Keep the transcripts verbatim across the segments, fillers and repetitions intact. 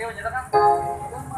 Kemarin bersamamu, bersamamu.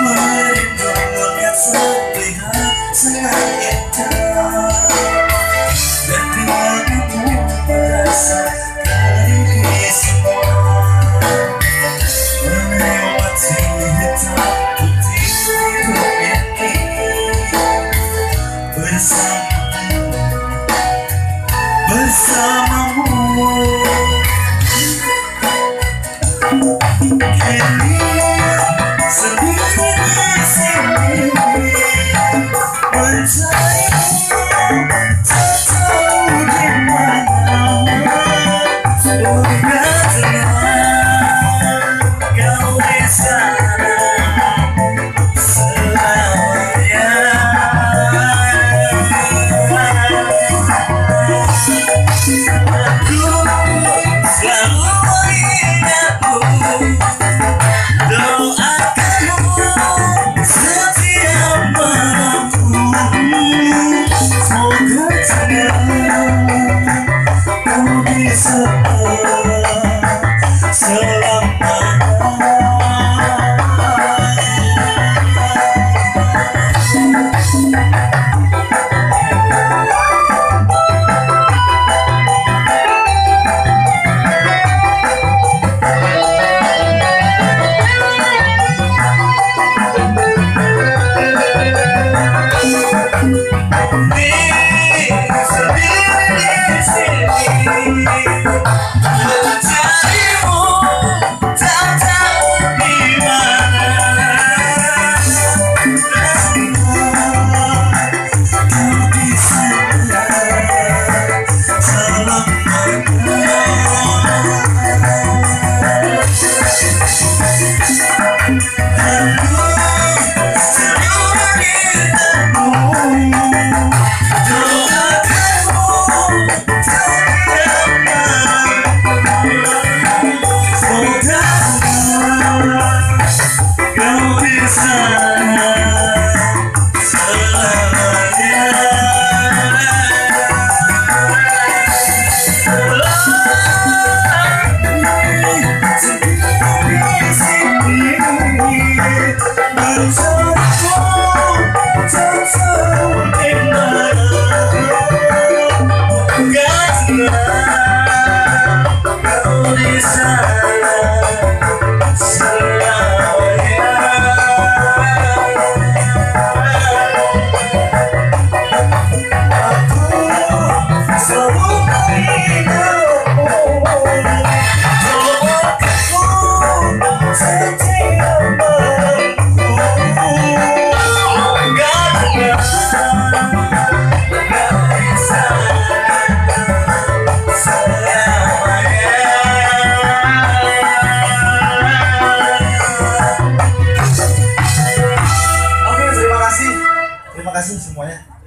Merindu melihat sepihak senang indah, dan dirimu merasa dari semua melewati hitam putih hidup ini bersama. Bersamamu, ini sedikit di sini percaya tak tahu di mana udahlah kau di sana selamanya. Terima kasih semuanya.